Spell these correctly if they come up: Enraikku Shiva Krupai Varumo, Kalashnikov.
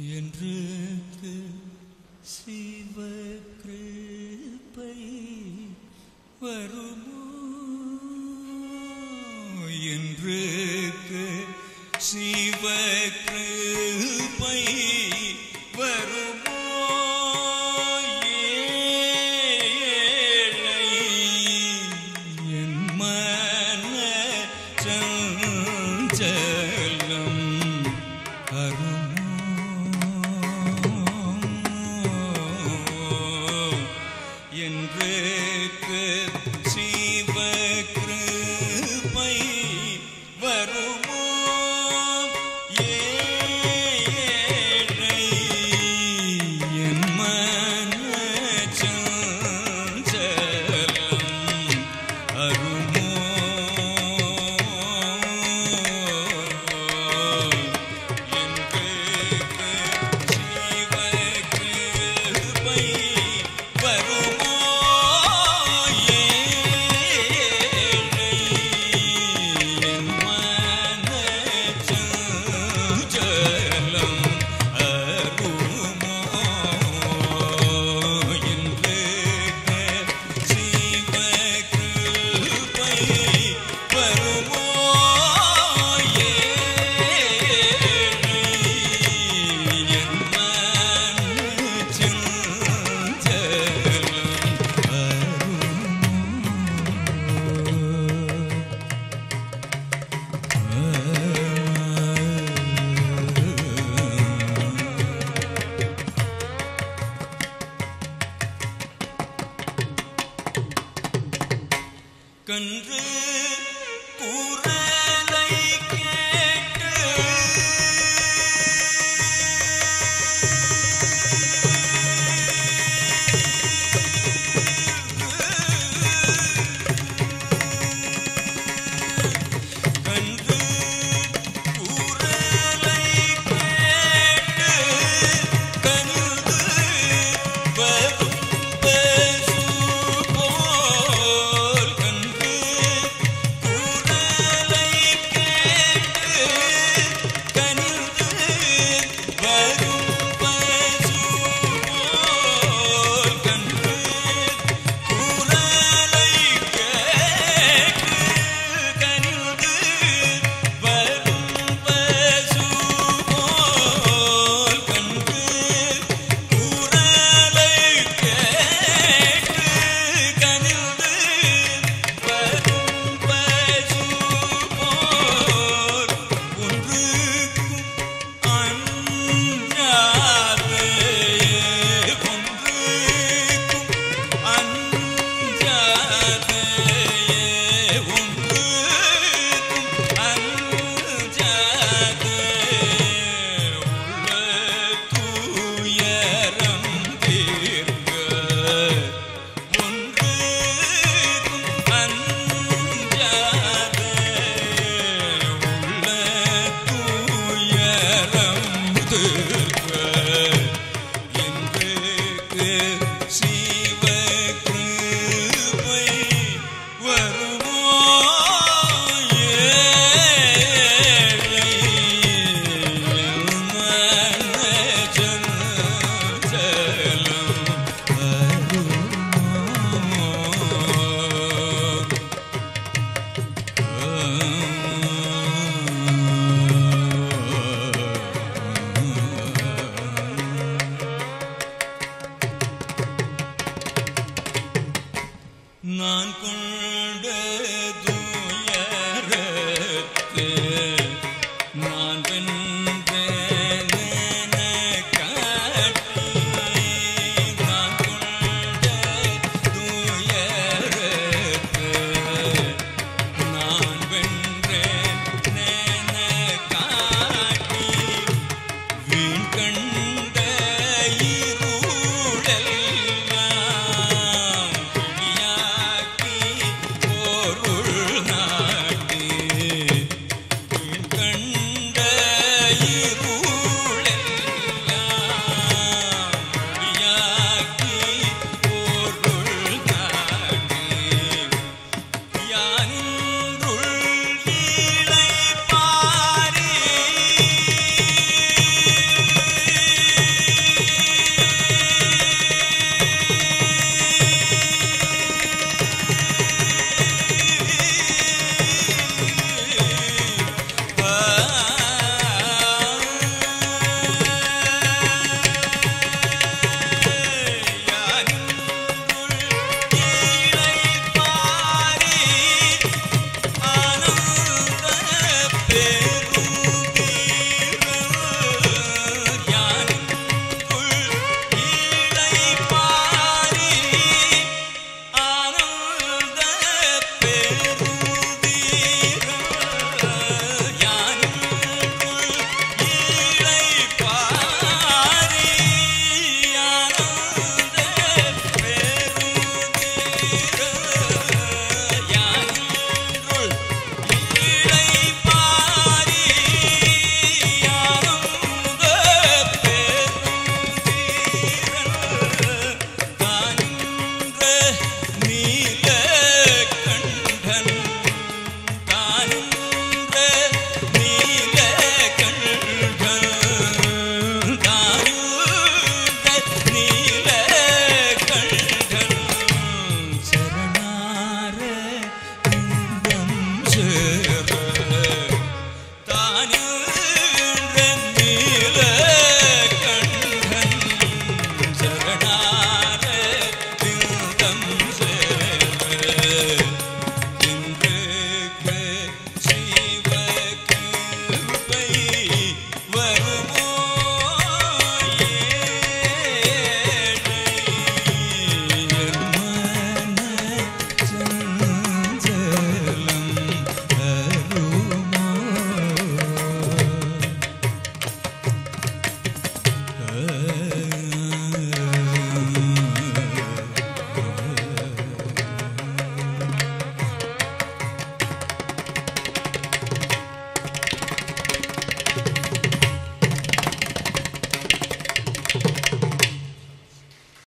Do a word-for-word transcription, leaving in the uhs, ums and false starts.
Enraikku Shiva Krupai Varumo. Enraikku Shiva Krupai Varumo. Enraikku Shiva Krupai Varumo. Enraikku.